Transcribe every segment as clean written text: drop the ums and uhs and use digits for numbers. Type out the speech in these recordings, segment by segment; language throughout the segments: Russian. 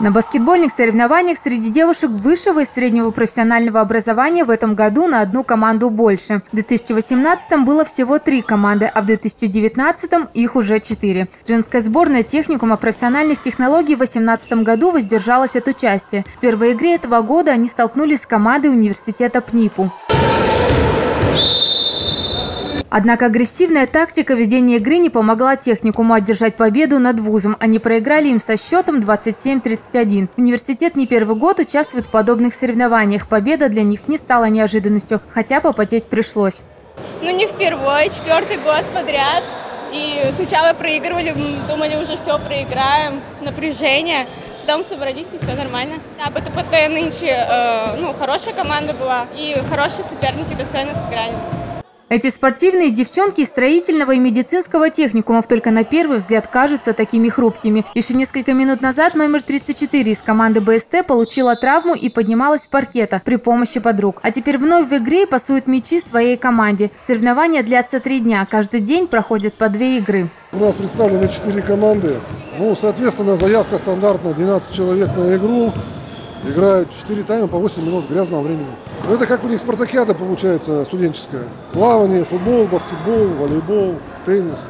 На баскетбольных соревнованиях среди девушек высшего и среднего профессионального образования в этом году на одну команду больше. В 2018 было всего 3 команды, а в 2019 их уже 4. Женская сборная техникума профессиональных технологий в 2018 году воздержалась от участия. В первой игре этого года они столкнулись с командой университета ПНИПУ. Однако агрессивная тактика ведения игры не помогла техникуму одержать победу над вузом. Они проиграли им со счетом 27-31. Университет не первый год участвует в подобных соревнованиях. Победа для них не стала неожиданностью, хотя попотеть пришлось. Ну не впервой, 4-й год подряд. И сначала проигрывали, думали, уже все проиграем, напряжение. Потом собрались, и все нормально. А БТПТ нынче хорошая команда была, и хорошие соперники достойно сыграли. Эти спортивные девчонки из строительного и медицинского техникумов только на первый взгляд кажутся такими хрупкими. Еще несколько минут назад номер 34 из команды БСТ получила травму и поднималась с паркета при помощи подруг. А теперь вновь в игре пасуют мячи своей команде. Соревнования длятся 3 дня. Каждый день проходят по 2 игры. У нас представлены 4 команды. Соответственно, заявка стандартная, 12 человек на игру. Играют 4 тайма по 8 минут грязного времени. Это как у них спартакиада получается студенческая. Плавание, футбол, баскетбол, волейбол, теннис.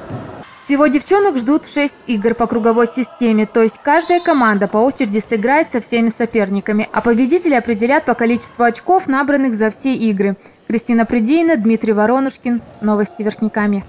Всего девчонок ждут 6 игр по круговой системе. То есть каждая команда по очереди сыграет со всеми соперниками. А победители определят по количеству очков, набранных за все игры. Кристина Придина, Дмитрий Воронушкин. Новости Верхнекамья.